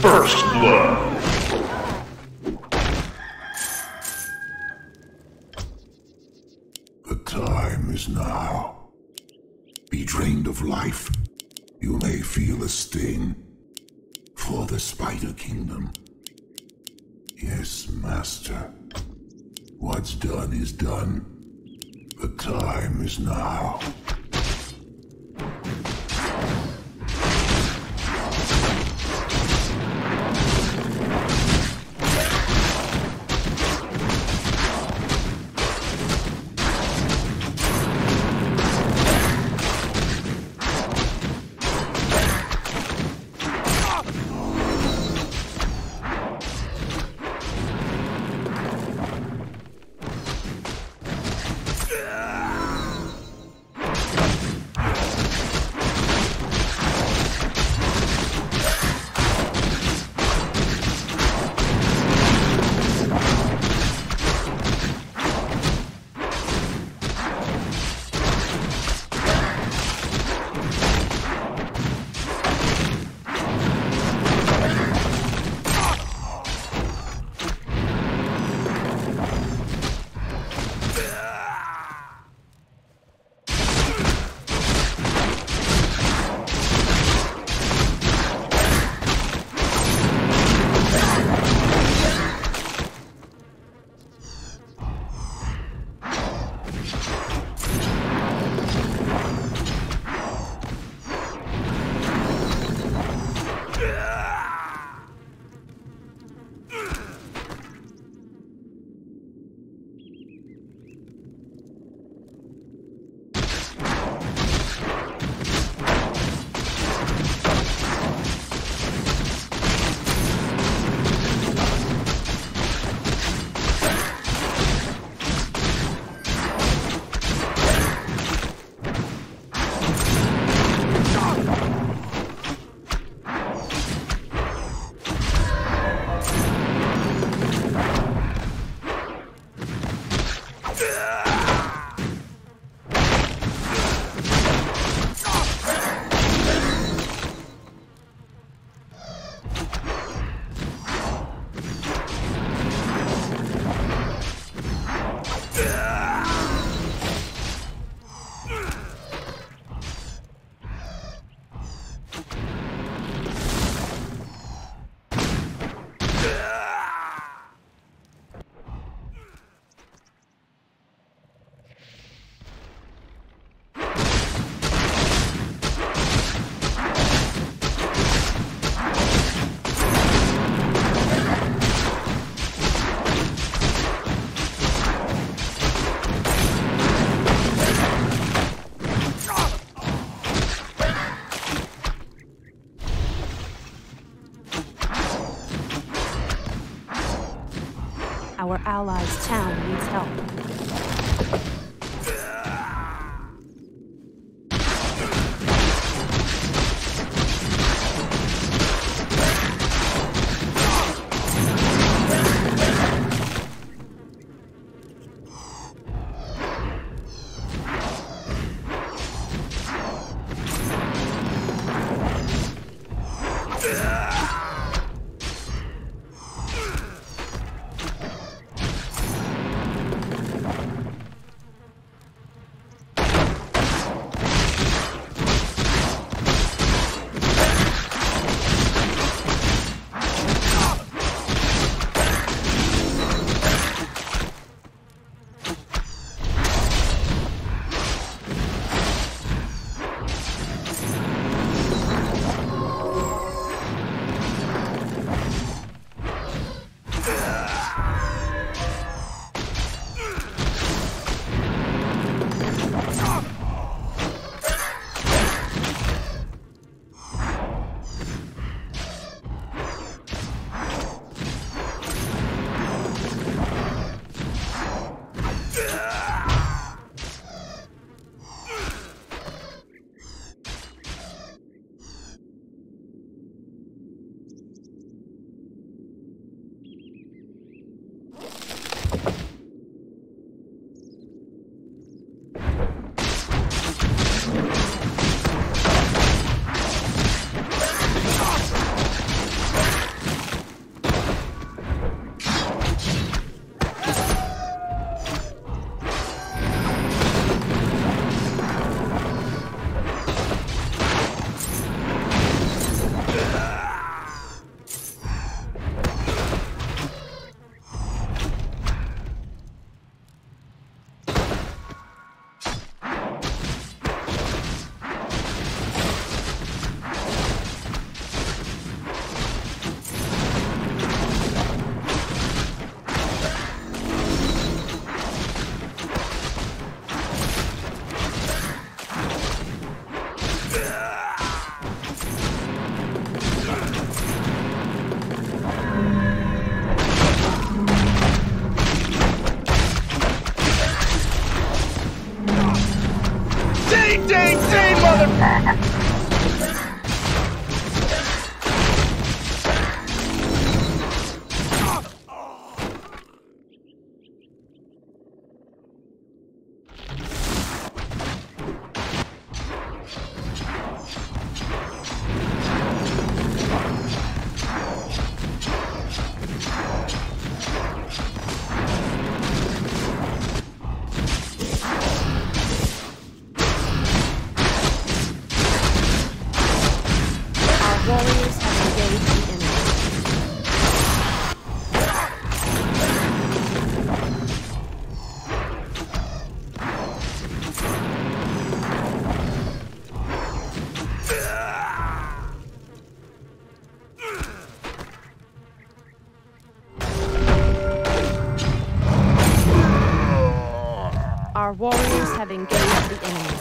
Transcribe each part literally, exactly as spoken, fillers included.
First blood. The time is now. Be drained of life. You may feel a sting for the Spider Kingdom. Yes, Master. What's done is done. The time is now. Our allies' town needs help. Our warriors have engaged the enemy.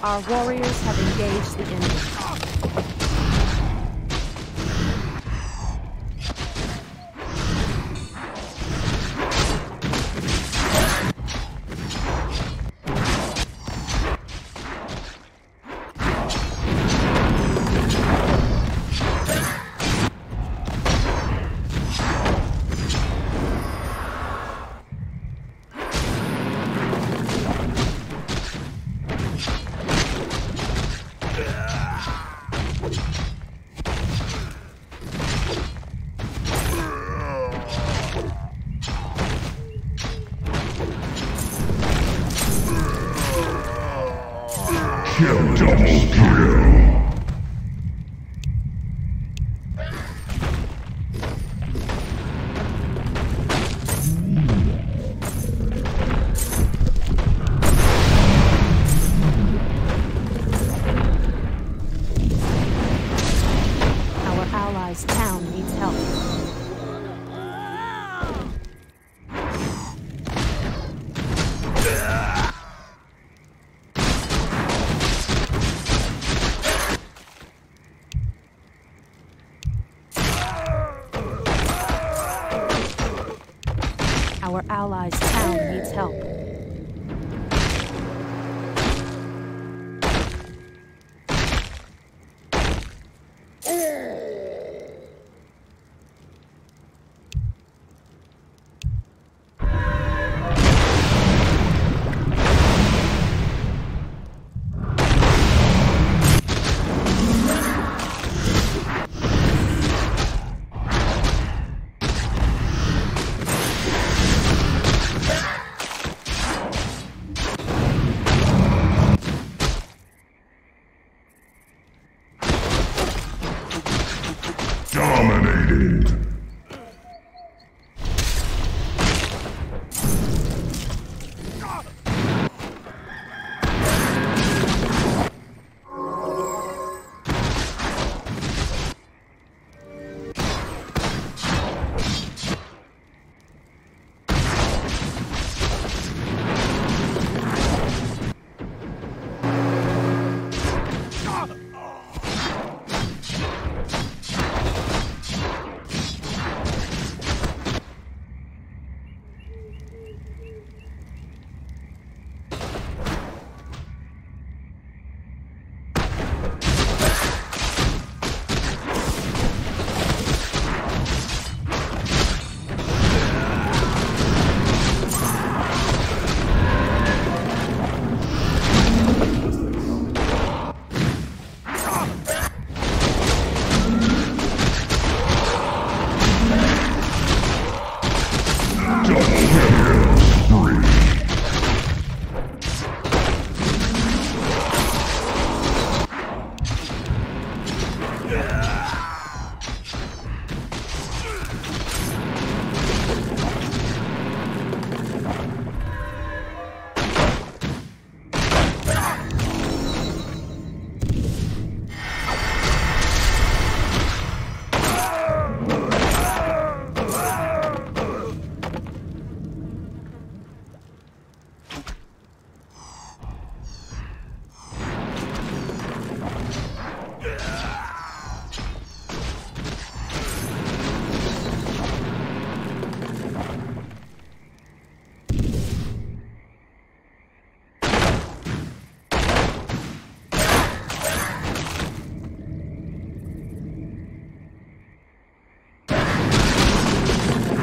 Our warriors have engaged the enemy. Kill, double kill! Our allies' town needs help.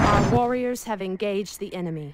Our warriors have engaged the enemy.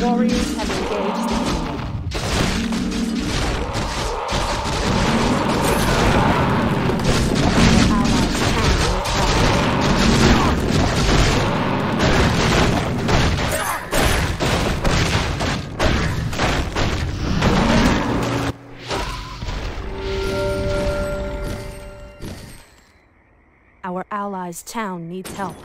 Warriors have engaged the enemy. Our allies' town needs help.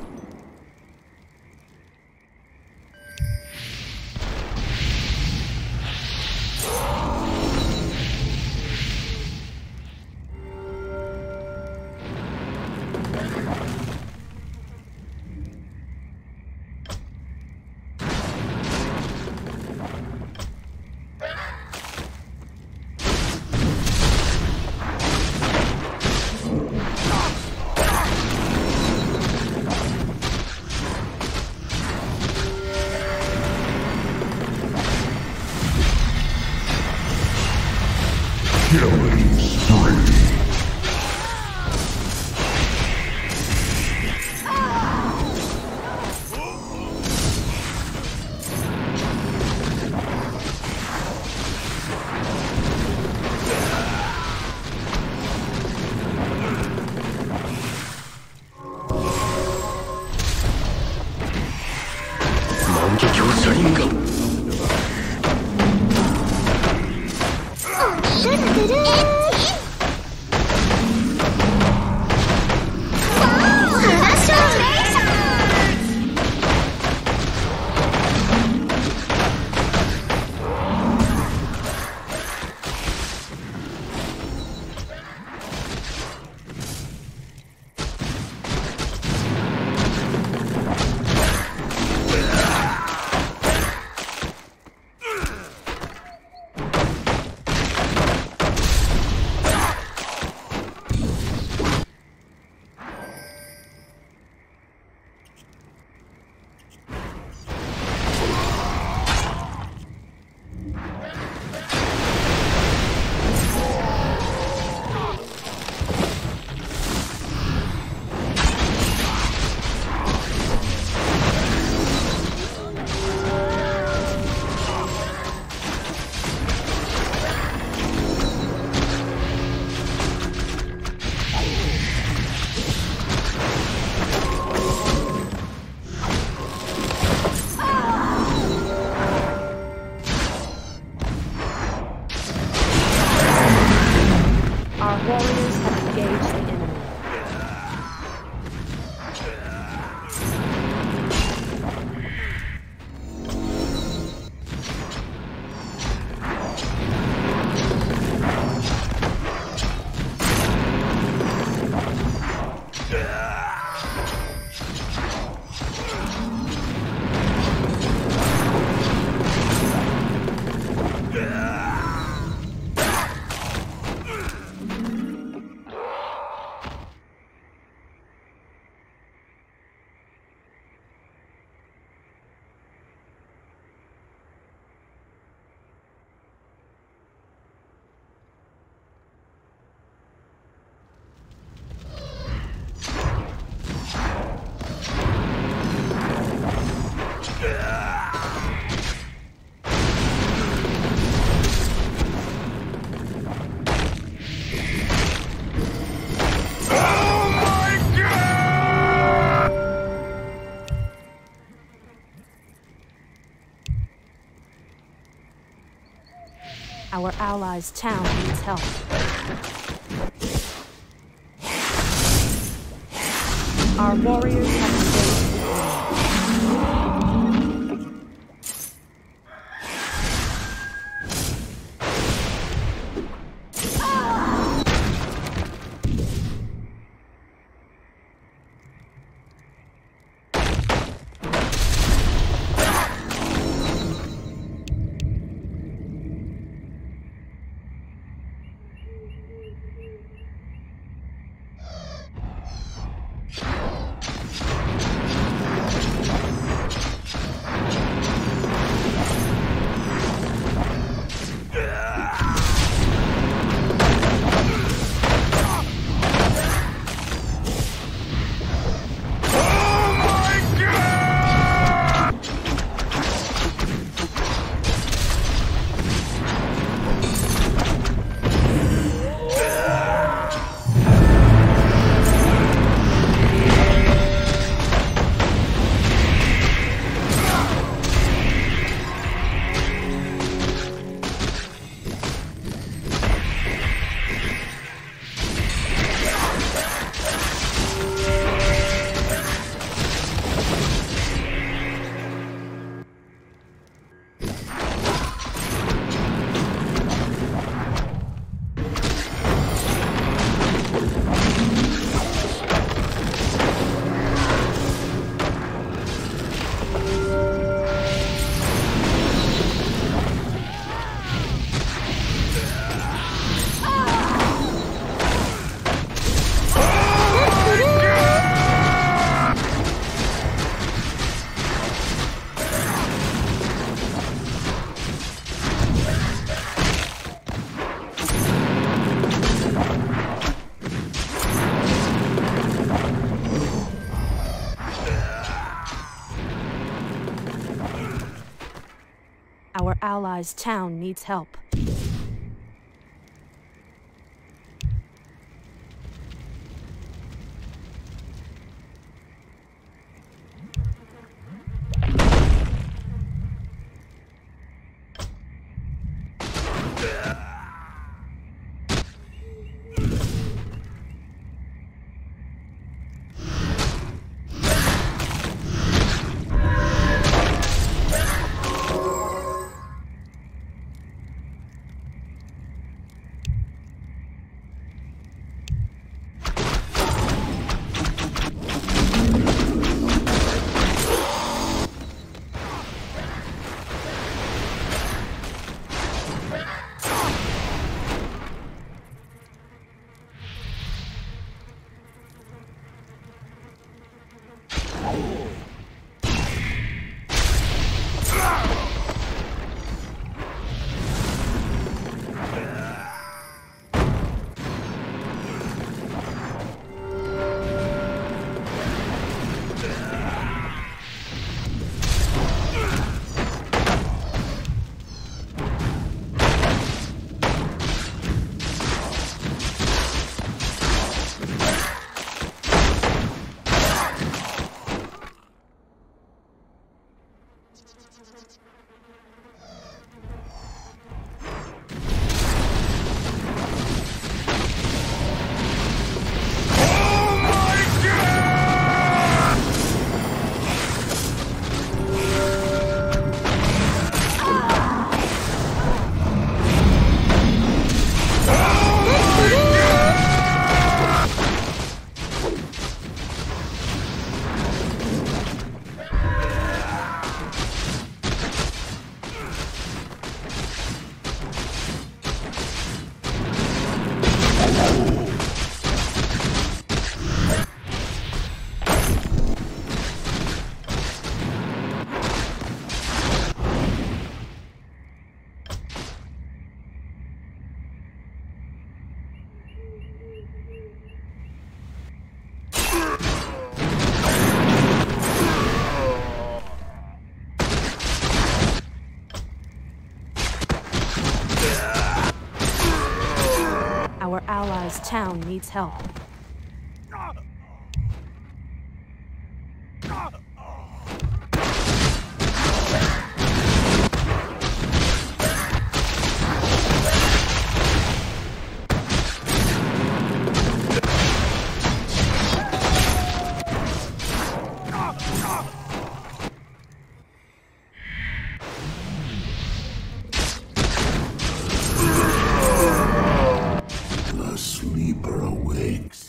Our allies' town needs help. Our warriors have escaped. Our allies' town needs help. Your allies' town needs help. Sleeper awakes.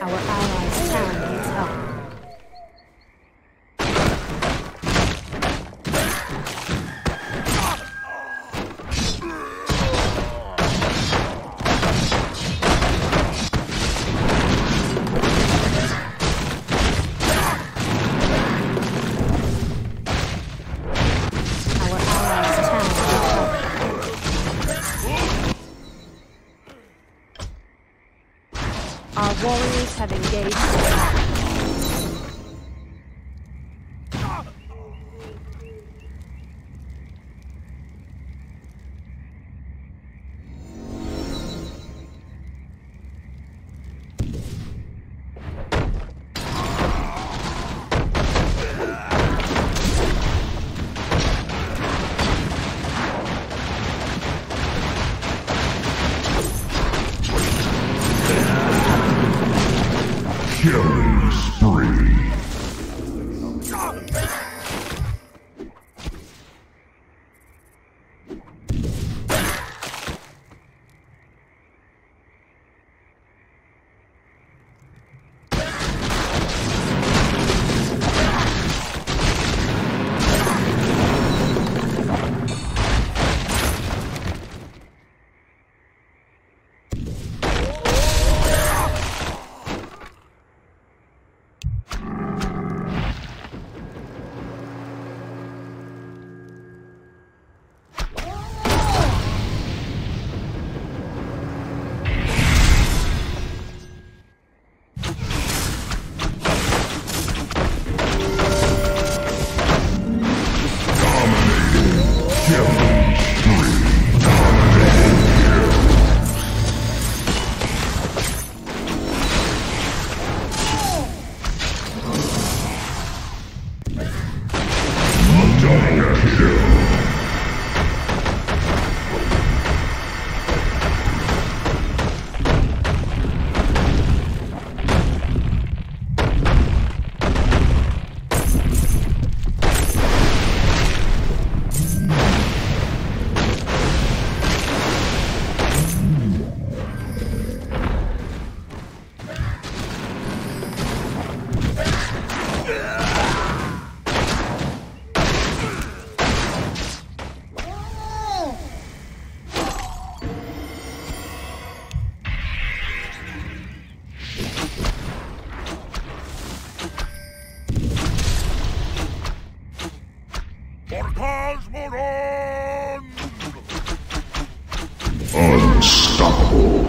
Our allies' town needs help. Our warriors have engaged. Killing spree. Unstoppable.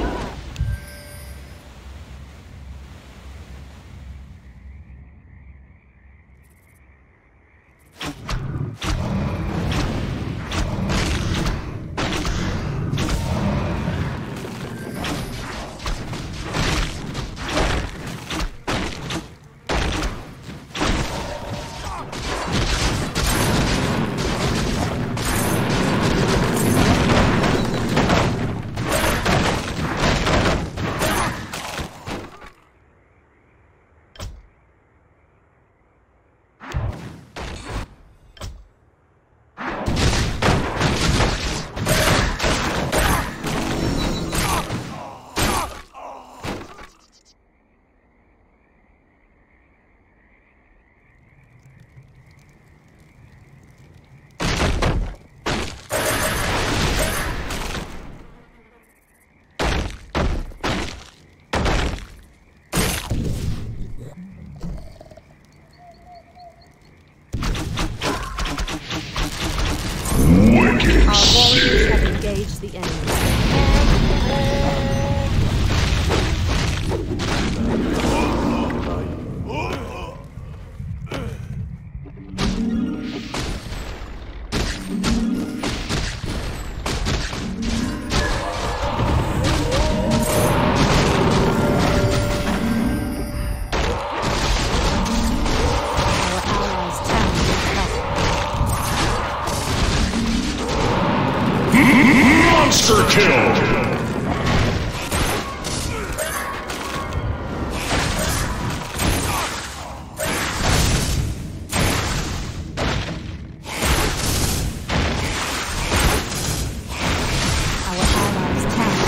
The Monster kill! Our allies' town.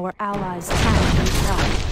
Our allies' town is up.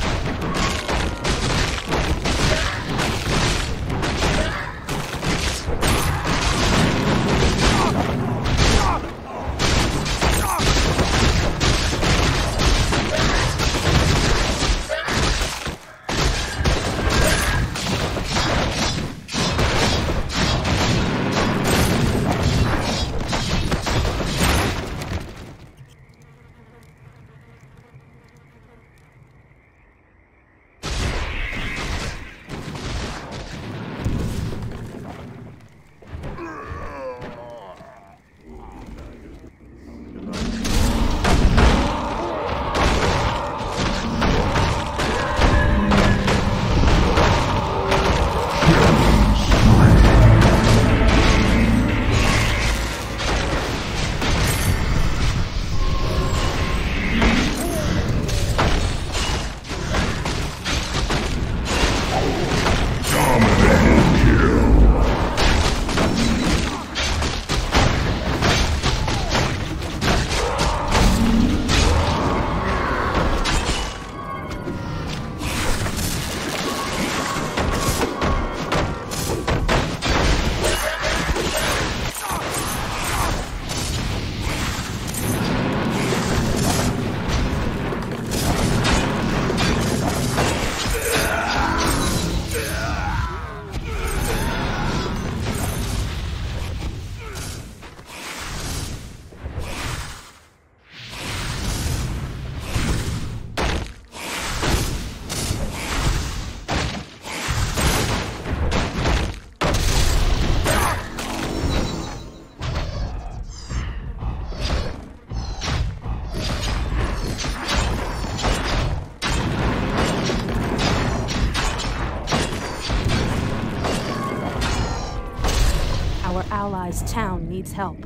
Our allies' town needs help.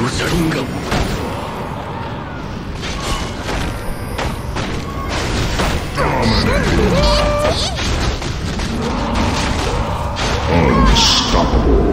Rosaringa. Unstoppable.